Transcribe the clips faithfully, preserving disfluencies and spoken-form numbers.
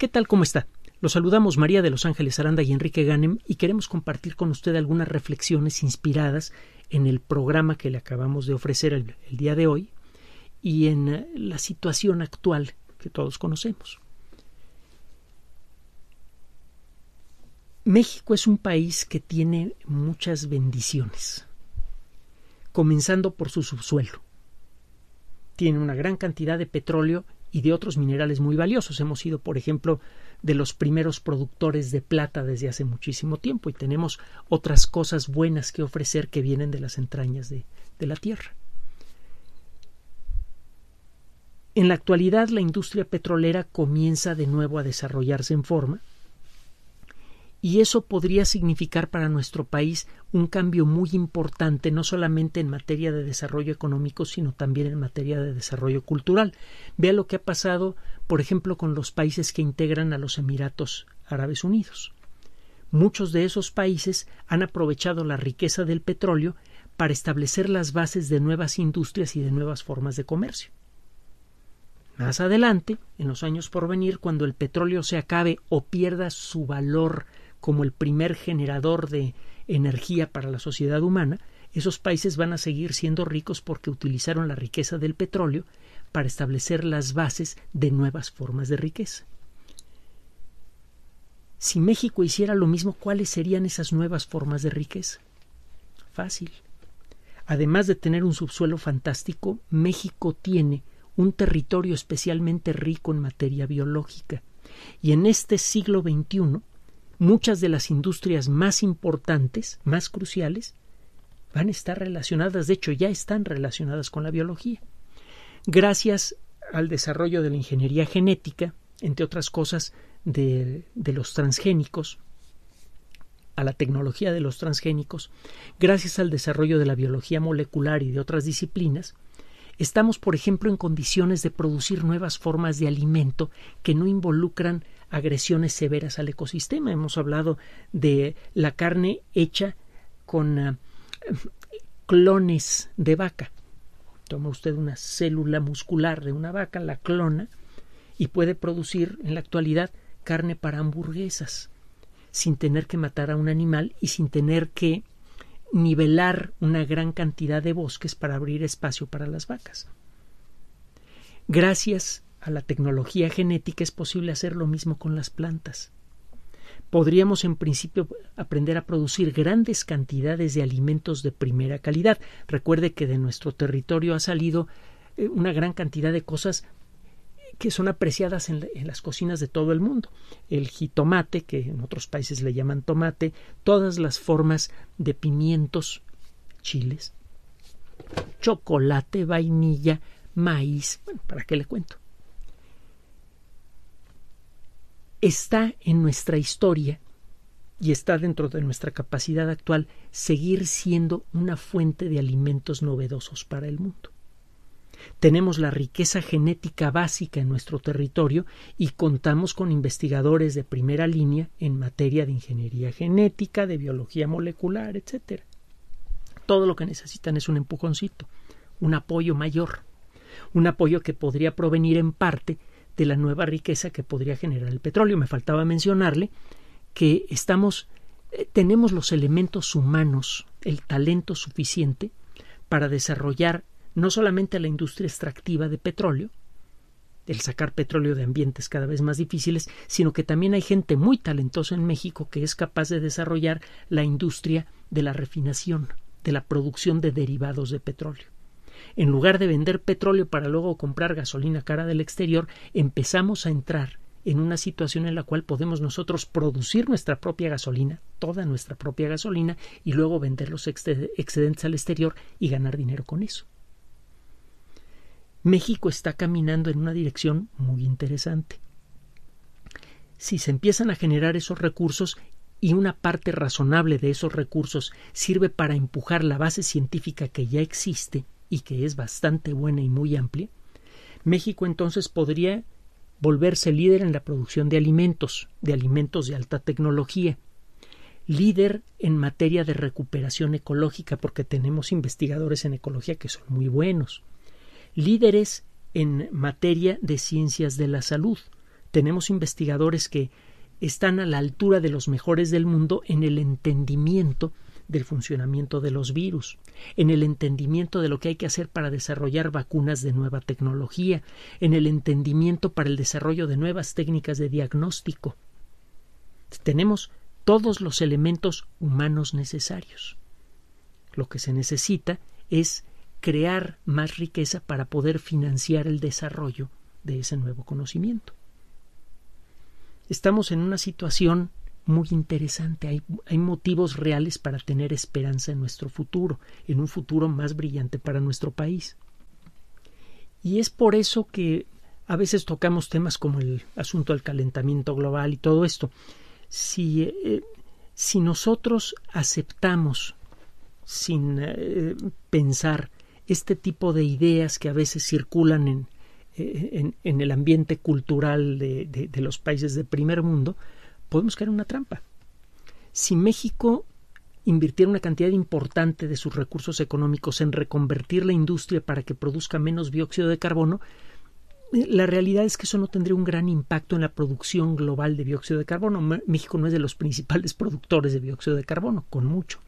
¿Qué tal? ¿Cómo está? Los saludamos María de Los Ángeles Aranda y Enrique Ganem y queremos compartir con usted algunas reflexiones inspiradas en el programa que le acabamos de ofrecer el, el día de hoy y en la situación actual que todos conocemos. México es un país que tiene muchas bendiciones, comenzando por su subsuelo. Tiene una gran cantidad de petróleo y de otros minerales muy valiosos. Hemos sido, por ejemplo, de los primeros productores de plata desde hace muchísimo tiempo y tenemos otras cosas buenas que ofrecer que vienen de las entrañas de, de la tierra. En la actualidad, la industria petrolera comienza de nuevo a desarrollarse en forma y eso podría significar para nuestro país un cambio muy importante, no solamente en materia de desarrollo económico, sino también en materia de desarrollo cultural. Vea lo que ha pasado, por ejemplo, con los países que integran a los Emiratos Árabes Unidos. Muchos de esos países han aprovechado la riqueza del petróleo para establecer las bases de nuevas industrias y de nuevas formas de comercio. Más adelante, en los años por venir, cuando el petróleo se acabe o pierda su valor como el primer generador de energía para la sociedad humana, esos países van a seguir siendo ricos porque utilizaron la riqueza del petróleo para establecer las bases de nuevas formas de riqueza. Si México hiciera lo mismo, ¿cuáles serían esas nuevas formas de riqueza? Fácil. Además de tener un subsuelo fantástico, México tiene un territorio especialmente rico en materia biológica. Y en este siglo veintiuno, muchas de las industrias más importantes, más cruciales, van a estar relacionadas, de hecho ya están relacionadas con la biología. Gracias al desarrollo de la ingeniería genética, entre otras cosas de, de los transgénicos, a la tecnología de los transgénicos, gracias al desarrollo de la biología molecular y de otras disciplinas, estamos, por ejemplo, en condiciones de producir nuevas formas de alimento que no involucran agresiones severas al ecosistema. Hemos hablado de la carne hecha con uh, clones de vaca. Toma usted una célula muscular de una vaca, la clona, y puede producir en la actualidad carne para hamburguesas sin tener que matar a un animal y sin tener que nivelar una gran cantidad de bosques para abrir espacio para las vacas. Gracias a la tecnología genética es posible hacer lo mismo con las plantas. Podríamos en principio aprender a producir grandes cantidades de alimentos de primera calidad. Recuerde que de nuestro territorio ha salido una gran cantidad de cosas que son apreciadas en, la, en las cocinas de todo el mundo. El jitomate, que en otros países le llaman tomate, todas las formas de pimientos, chiles, chocolate, vainilla, maíz, bueno, ¿para qué le cuento? Está en nuestra historia y está dentro de nuestra capacidad actual seguir siendo una fuente de alimentos novedosos para el mundo. Tenemos la riqueza genética básica en nuestro territorio y contamos con investigadores de primera línea en materia de ingeniería genética, de biología molecular, etcétera. Todo lo que necesitan es un empujoncito, un apoyo mayor, un apoyo que podría provenir en parte de la nueva riqueza que podría generar el petróleo. Me faltaba mencionarle que estamos, eh, tenemos los elementos humanos, el talento suficiente para desarrollar no solamente la industria extractiva de petróleo, el sacar petróleo de ambientes cada vez más difíciles, sino que también hay gente muy talentosa en México que es capaz de desarrollar la industria de la refinación, de la producción de derivados de petróleo. En lugar de vender petróleo para luego comprar gasolina cara del exterior, empezamos a entrar en una situación en la cual podemos nosotros producir nuestra propia gasolina, toda nuestra propia gasolina, y luego vender los excedentes al exterior y ganar dinero con eso. México está caminando en una dirección muy interesante. Si se empiezan a generar esos recursos y una parte razonable de esos recursos sirve para empujar la base científica que ya existe y que es bastante buena y muy amplia, México entonces podría volverse líder en la producción de alimentos, de alimentos de alta tecnología, líder en materia de recuperación ecológica porque tenemos investigadores en ecología que son muy buenos, líderes en materia de ciencias de la salud. Tenemos investigadores que están a la altura de los mejores del mundo en el entendimiento del funcionamiento de los virus, en el entendimiento de lo que hay que hacer para desarrollar vacunas de nueva tecnología, en el entendimiento para el desarrollo de nuevas técnicas de diagnóstico. Tenemos todos los elementos humanos necesarios. Lo que se necesita es crear más riqueza para poder financiar el desarrollo de ese nuevo conocimiento. Estamos en una situación muy interesante. Hay, hay motivos reales para tener esperanza en nuestro futuro, en un futuro más brillante para nuestro país. Y es por eso que a veces tocamos temas como el asunto del calentamiento global y todo esto. Si, eh, si nosotros aceptamos sin eh, pensar este tipo de ideas que a veces circulan en, eh, en, en el ambiente cultural de, de, de los países de primer mundo, podemos caer en una trampa. Si México invirtiera una cantidad importante de sus recursos económicos en reconvertir la industria para que produzca menos dióxido de carbono, la realidad es que eso no tendría un gran impacto en la producción global de dióxido de carbono. México no es de los principales productores de dióxido de carbono, con mucho.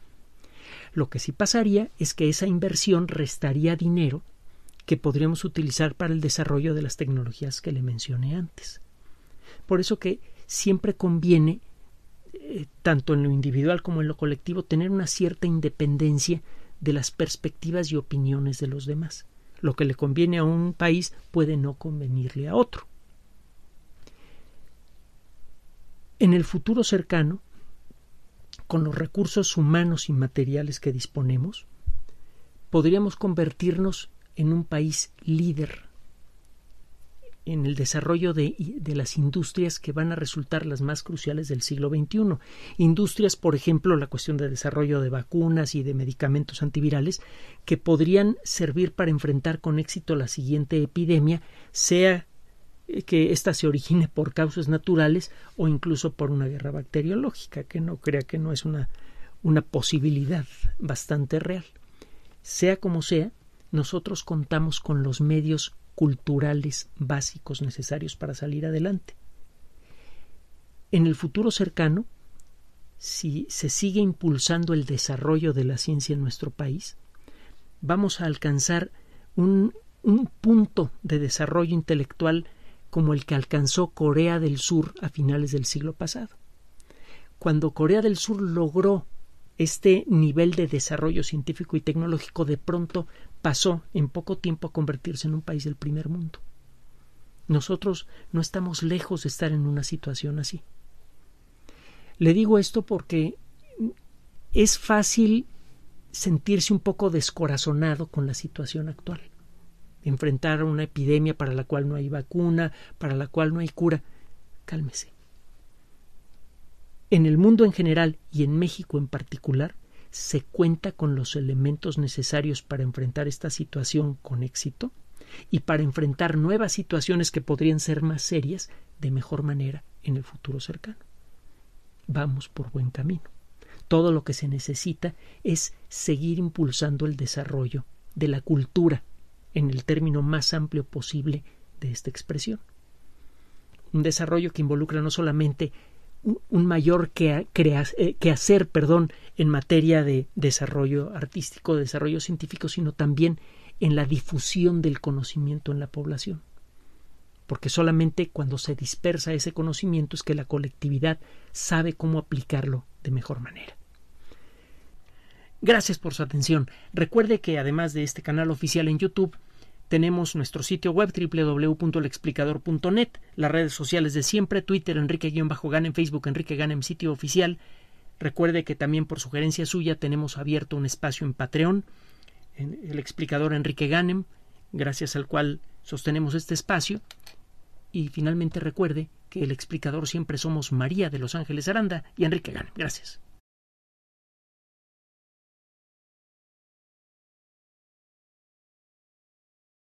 Lo que sí pasaría es que esa inversión restaría dinero que podríamos utilizar para el desarrollo de las tecnologías que le mencioné antes. Por eso que siempre conviene, eh, tanto en lo individual como en lo colectivo, tener una cierta independencia de las perspectivas y opiniones de los demás. Lo que le conviene a un país puede no convenirle a otro. En el futuro cercano, con los recursos humanos y materiales que disponemos, podríamos convertirnos en un país líder en el desarrollo de, de las industrias que van a resultar las más cruciales del siglo veintiuno. Industrias, por ejemplo, la cuestión de desarrollo de vacunas y de medicamentos antivirales que podrían servir para enfrentar con éxito la siguiente epidemia, sea que ésta se origine por causas naturales o incluso por una guerra bacteriológica, que no crea que no es una, una posibilidad bastante real. Sea como sea, nosotros contamos con los medios culturales básicos necesarios para salir adelante. En el futuro cercano, si se sigue impulsando el desarrollo de la ciencia en nuestro país, vamos a alcanzar un, un punto de desarrollo intelectual como el que alcanzó Corea del Sur a finales del siglo pasado. Cuando Corea del Sur logró este nivel de desarrollo científico y tecnológico, de pronto pasó en poco tiempo a convertirse en un país del primer mundo. Nosotros no estamos lejos de estar en una situación así. Le digo esto porque es fácil sentirse un poco descorazonado con la situación actual. Enfrentar una epidemia para la cual no hay vacuna, para la cual no hay cura. Cálmese. En el mundo en general y en México en particular, se cuenta con los elementos necesarios para enfrentar esta situación con éxito y para enfrentar nuevas situaciones que podrían ser más serias de mejor manera en el futuro cercano. Vamos por buen camino. Todo lo que se necesita es seguir impulsando el desarrollo de la cultura en el término más amplio posible de esta expresión. Un desarrollo que involucra no solamente un mayor que, crea, eh, que hacer perdón, en materia de desarrollo artístico, de desarrollo científico, sino también en la difusión del conocimiento en la población. Porque solamente cuando se dispersa ese conocimiento es que la colectividad sabe cómo aplicarlo de mejor manera. Gracias por su atención. Recuerde que además de este canal oficial en YouTube, tenemos nuestro sitio web doble u doble u doble u punto el explicador punto net, las redes sociales de siempre, Twitter, Enrique Ganem, Facebook, Enrique Ganem, sitio oficial. Recuerde que también por sugerencia suya tenemos abierto un espacio en Patreon, en El Explicador Enrique Ganem, gracias al cual sostenemos este espacio. Y finalmente recuerde que El Explicador siempre somos María de Los Ángeles Aranda y Enrique Ganem. Gracias.